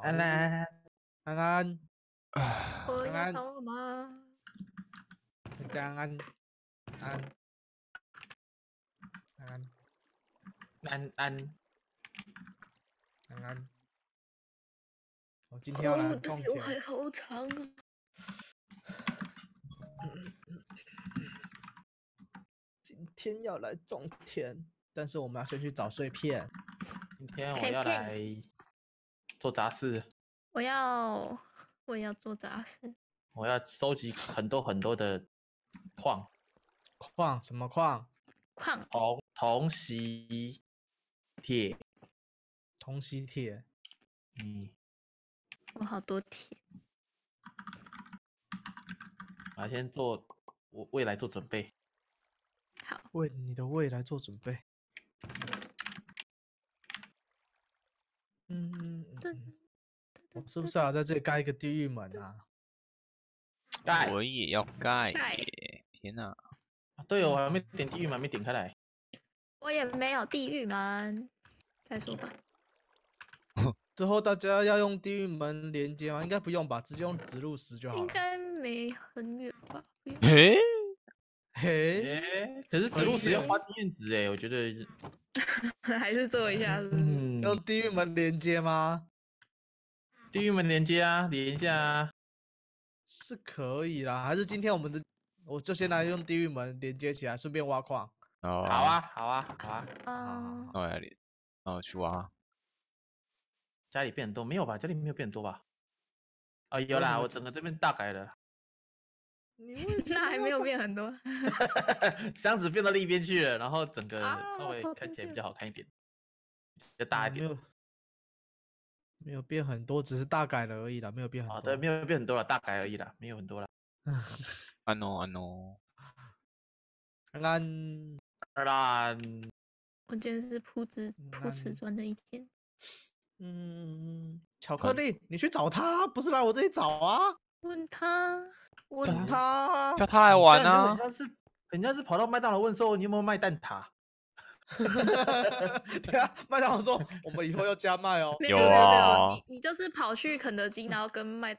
安安，安安，安安，好吗？安安，安安，安安，安安。我今天要来种田。我的刘海好长啊！今天要来种田，但是我们要先去找碎片。今天我要来。 做杂事，我也要做杂事。我要收集很多的矿，什么矿？矿铜锡铁，铜锡铁。嗯，我好多铁。我要先做我未来做准备。好，为你的未来做准备。嗯。 我是不是要在这里盖一个地狱门啊？盖，我也要盖。天哪！对哦，我还没点地狱门，没点开来。我也没有地狱门，再说吧。之后大家要用地狱门连接吗？应该不用吧，直接用植入石就好了。应该没很远吧？嘿，嘿，可是植入石要花经验值哎，我觉得。还是做一下是不是？用地狱门连接吗？ 地狱门连接啊，连一下啊，是可以啦。还是今天我们的，我就先来用地狱门连接起来，顺便挖矿。哦，好啊，好啊，好啊。哦，那我来连，那我去挖。家里变很多没有吧？家里没有变很多吧？啊，有啦，我整个这边大改了。你那还没有变很多。箱子变到另一边去了，然后整个稍微看起来比较好看一点，比较大一点。 没有变很多，只是大改了而已啦，没有变很多。啊，对，没有变很多啦，大改而已啦，没有很多啦。安哦安哦，安安。我今天是铺瓷砖的一天。嗯，巧克力，你去找他，不是来我这里找啊？问他，叫他来玩啊！人家是跑到麦当劳问说你有没有卖蛋挞。 对啊，麦当劳说我们以后要加麦哦。没有啊，你就是跑去肯德基，然后跟麦，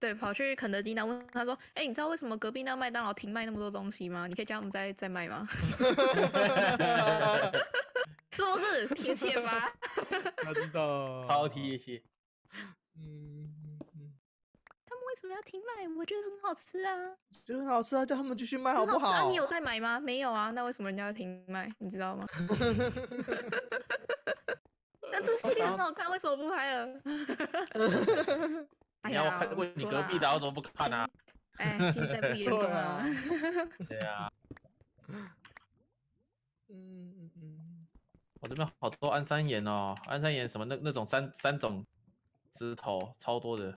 对，跑去肯德基，然后问他说，你知道为什么隔壁那麦当劳停卖那么多东西吗？你可以叫我们再卖吗？是不是贴切吧？真的，超贴切。他们为什么要停卖？我觉得很好吃啊，觉得很好吃啊，叫他们继续卖好不好？很好吃啊，你有在买吗？没有啊，那为什么人家要停卖？你知道吗？那这系列很好看，为什么不拍了？哎呀，我看过你隔壁的，我怎么不看啊？哎，现在不严重啊。对啊。我这边好多安山岩哦，安山岩什么那种三种枝头，超多的。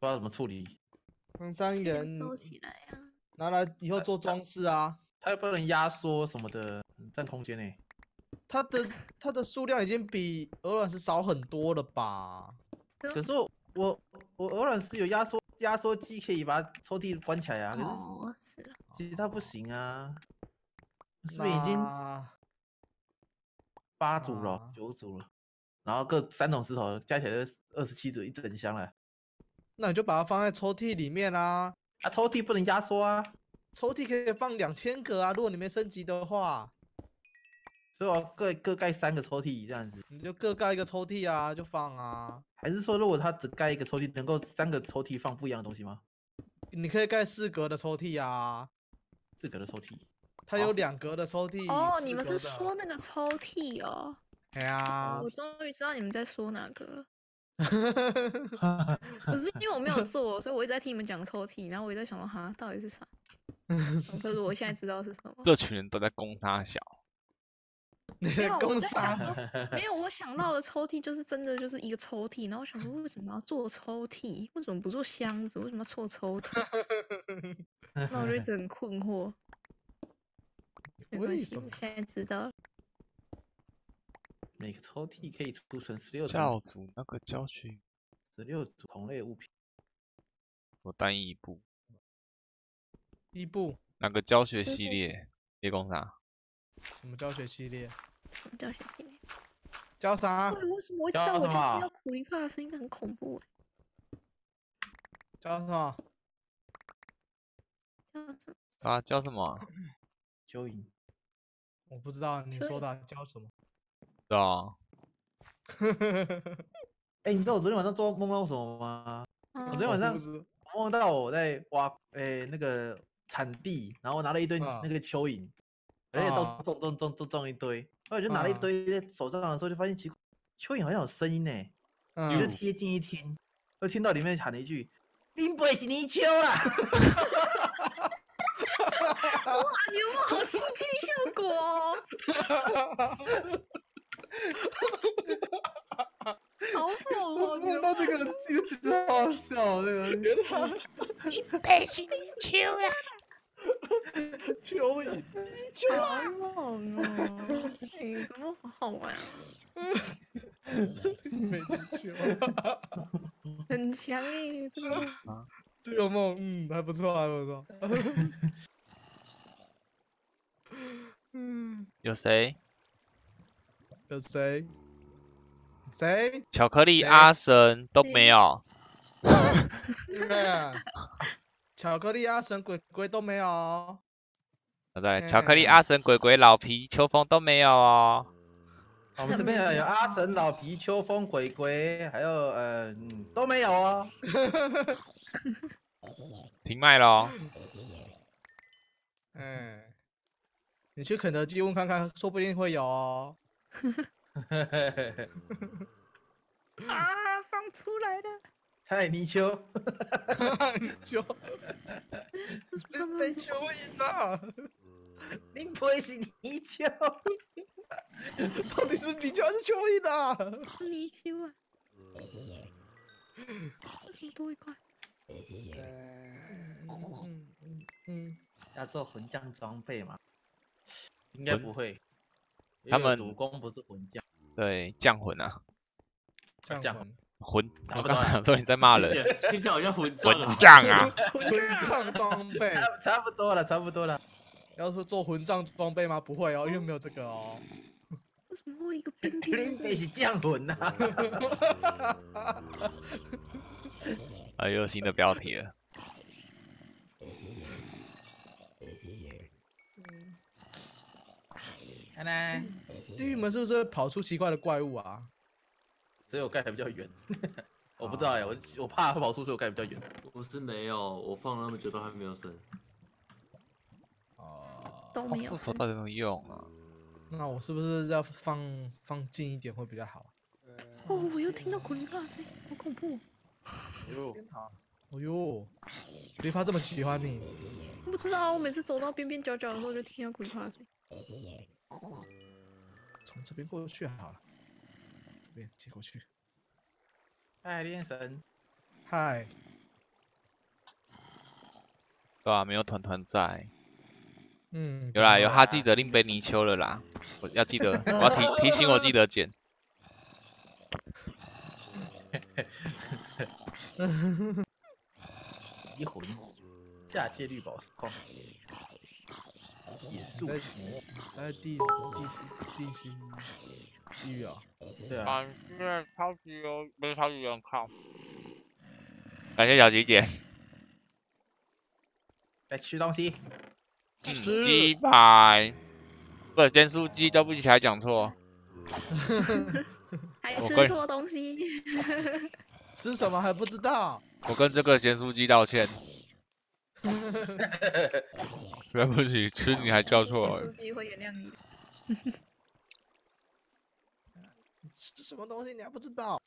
不知道怎么处理，安山岩收起来啊，拿来以后做装饰啊。它又不能压缩什么的，占空间欸。它的数量已经比鹅卵石少很多了吧？可是我鹅卵石有压缩机，可以把抽屉关起来啊。哦，是了。其实它不行啊，是不是已经8组了，9组了，然后各3种石头加起来就27组，一整箱了。 那你就把它放在抽屉里面啦。啊，抽屉不能压缩啊，抽屉可以放2000个啊，如果你没升级的话。所以我各盖3个抽屉这样子。你就各盖一个抽屉啊，就放啊。还是说，如果它只盖一个抽屉，能够3个抽屉放不一样的东西吗？你可以盖4格的抽屉啊。4格的抽屉。它有2格的抽屉。哦，你们是说那个抽屉哦？对啊。我终于知道你们在说哪个了。 可是因为我没有做，所以我一直在听你们讲抽屉，然后我一直在想说，哈，到底是啥？可是我现在知道是什么。这群人都在攻杀小，你在攻杀？没有，我想到的抽屉就是真的就是一个抽屉，然后我想说为什么要做抽屉？为什么不做箱子？为什么要做抽屉？那我就一直很困惑。没关系，我现在知道了。 每个抽屉可以储存16种。教主那个教训，16组同类物品。我单一部。一部。哪个教学系列？猎工啥？什么教学系列？什么教学系列？叫啥？为什么我一直在我家听到苦力怕的声音？很恐怖哎。叫什么？叫什么？啊，叫什么？蚯蚓。我不知道你说的叫什么。对啊。哎，你知道我昨天晚上做梦到什么吗？我昨天晚上梦到我在挖那个产地，然后拿了一堆那个蚯蚓，而且到处种一堆。 我就拿了一堆在手上的时候，就发现奇怪，蚯蚓好像有声音呢。我就贴近一听，就听到里面喊了一句：“你不会是泥鳅啦！”哇，你有好戏剧效果哦！好猛哦！梦到这个，这个真的好笑，这个。你不会是泥鳅啦！ 蚯蚓，好猛哦！哎，怎么好玩啊？没球，很强哎！这个梦，还不错，还不错。有谁？有谁？谁？巧克力阿神都没有。巧克力阿神鬼鬼都没有哦。对，巧克力阿神鬼鬼老皮秋风都没有哦。我们这边有阿神老皮秋风鬼鬼，还有都没有哦。停卖咯。你去肯德基问看看，说不定会有哦。啊，放出来了。 嗨，泥鳅，泥鳅，你被蚯蚓啦！你不会是泥鳅？到底是泥鳅还是蚯蚓啦？是泥鳅啊！为什么多一块？要做魂将装备吗？应该不会，他们主攻不是魂将，对，降魂啊，降魂。 魂，我刚想说你在骂人，听起来好像混账啊！混账装备，差不多了，差不多了。要说做混账装备吗？不会哦，因为没有这个哦。为什么会一个冰冰？冰冰是降魂呐！啊，又有新的标题了。看来地狱门是不是跑出奇怪的怪物啊？ 所以我盖还比较远，我不知道哎、欸，我怕它跑出，所以我盖比较远。我是没有，我放了那么久都还没有生。哦，都没有。这时候到底有没有用啊？那我是不是要放近一点会比较好？哦，我又听到苦力怕声，好恐怖！哟，哦哟，苦力怕这么喜欢你？不知道，我每次走到边边角角的时候就听到苦力怕声。从这边过去好了。 接过去。嗨，炼神。嗨。对啊，没有团团在。有啦，有他记得另被泥鳅了啦。我要记得，我要提醒我记得捡。一魂，下界绿宝石矿。野树。在地心。 地狱啊！对啊，感谢超级有，不是超级有人看。感谢小吉姐。在吃东西。鸡排，不是咸酥鸡，对不起，还讲错。还吃错东西。吃什么还不知道？我跟这个咸酥鸡道歉。对不起，吃你还叫错。咸酥鸡会原谅你。这什么东西你还不知道？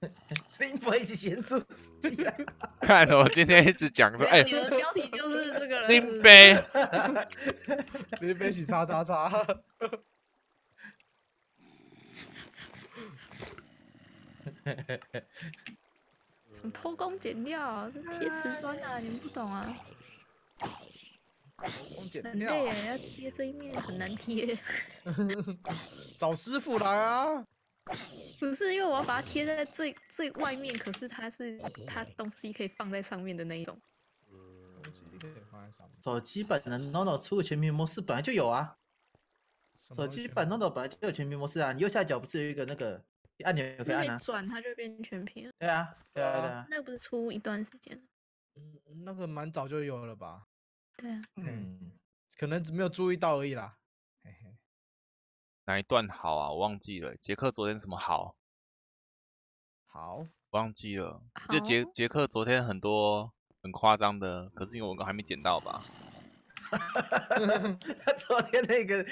你不会是咸猪鸡啊？看我今天一直讲说，哎，你的标题就是这个人。林北，林北是叉叉叉。什么偷工减料啊？这贴瓷砖啊，你们不懂啊。偷工减料。很累耶，要贴这一面很难贴。找师傅来啊！ 不是，因为我要把它贴在最外面，可是它东西可以放在上面的那一种。手机本人 NONO 出的全屏模式本来就有啊。手机版弄懂本来就有全屏模式啊，你右下角不是有一个那个按钮可以按啊？转它就变全屏。对啊，对啊，对啊。那不是出一段时间了？那个蛮早就有了吧？对啊。嗯，可能只没有注意到而已啦。嘿嘿。哪一段好啊？我忘记了。杰克昨天什么好？好，忘记了。就杰克昨天很多很夸张的，可是因为我还没捡到吧。 他昨天那个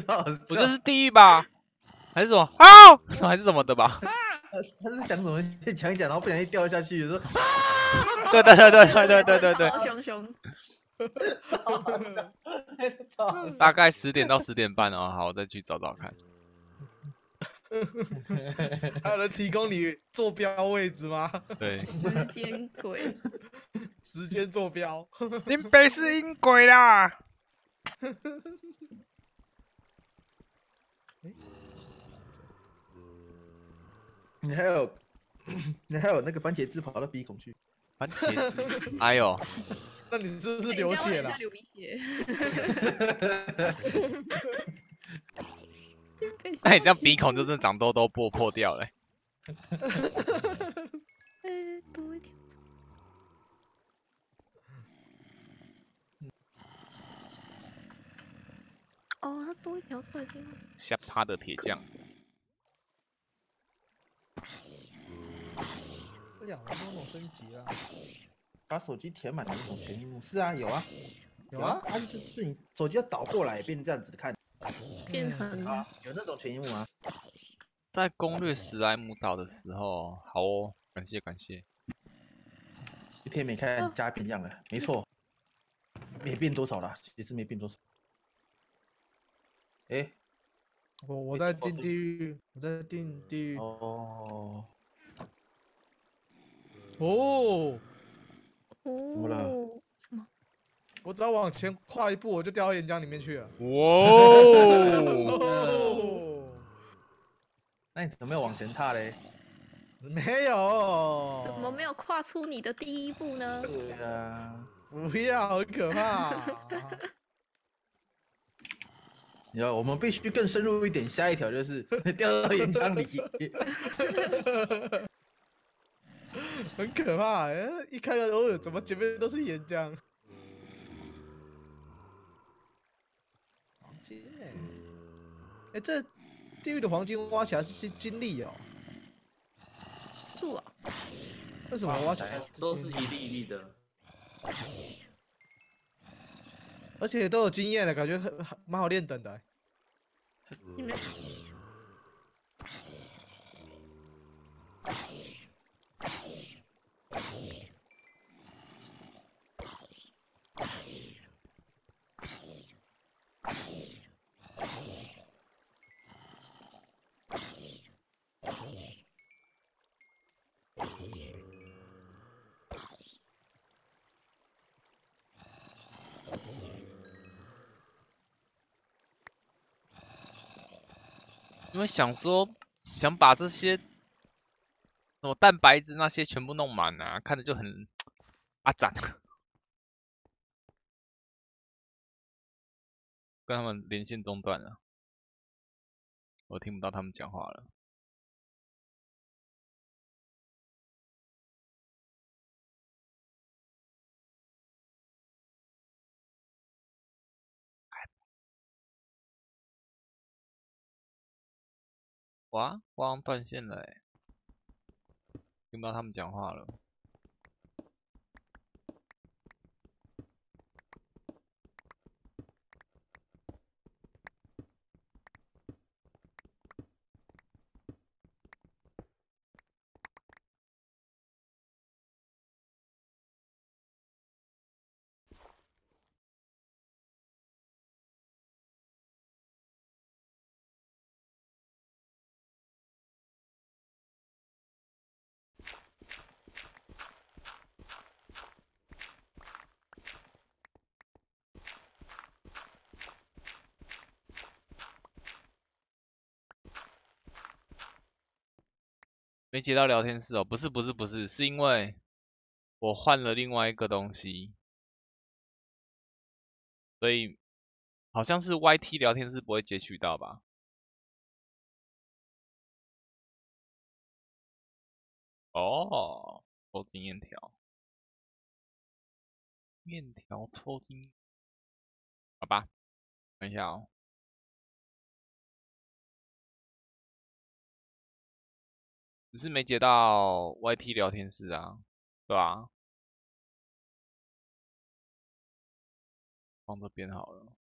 超好笑，我这是地狱吧，还是什么啊，还是什么的吧？他是讲什么讲一讲，然后不小心掉下去，说对对对对对对对对，熊熊，大概10点到10点半哦，好，我再去找找看。还有人提供你坐标位置吗？对，时间鬼。 时间坐标，林北是音轨啦。你还有那个番茄汁跑到鼻孔去，番茄，哎呦，那你是不是流血了？流鼻血。那你这样鼻孔就真的长痘痘破掉了。多一点。 哦，他多一条出来进。下趴的铁匠。这2分钟我升级了，把手机填满那种全屏幕。是啊，有啊，有啊，它就是你手机要倒过来变这样子看，变成啊，有那种全屏幕啊。在攻略史莱姆岛的时候，好哦，感谢感谢。一天没看加变样了，没错，没变多少啦，其实没变多少。 哎，我在进地狱，我在进地狱。哦哦哦！什么？我只要往前跨一步，我就掉到岩浆里面去了。哇！那你怎么没有往前踏嘞？没有。怎么没有跨出你的第一步呢？对啊，不要，好可怕。 你知道，我们必须更深入一点。下一条就是掉到岩浆里，很可怕、欸。一看到哦，怎么前面都是岩浆？黄金哎、欸，这地狱的黄金挖起来是金粒哦。树啊？为什么挖起来都是一粒一粒的？ 而且都有经验了，感觉蛮好练等的、欸。因为想说想把这些什么蛋白质那些全部弄满啊，看着就很阿展，跟他们连线中断了，我听不到他们讲话了。哇，我好像断线了哎，听不到他们讲话了。没接到聊天室哦，不是，是因为我换了另外一个东西，所以好像是 YT 聊天室不会截取到吧？哦，抽筋面条，面条抽筋，好吧，等一下哦。 只是没接到 YT 聊天室啊，对吧？放这边好了。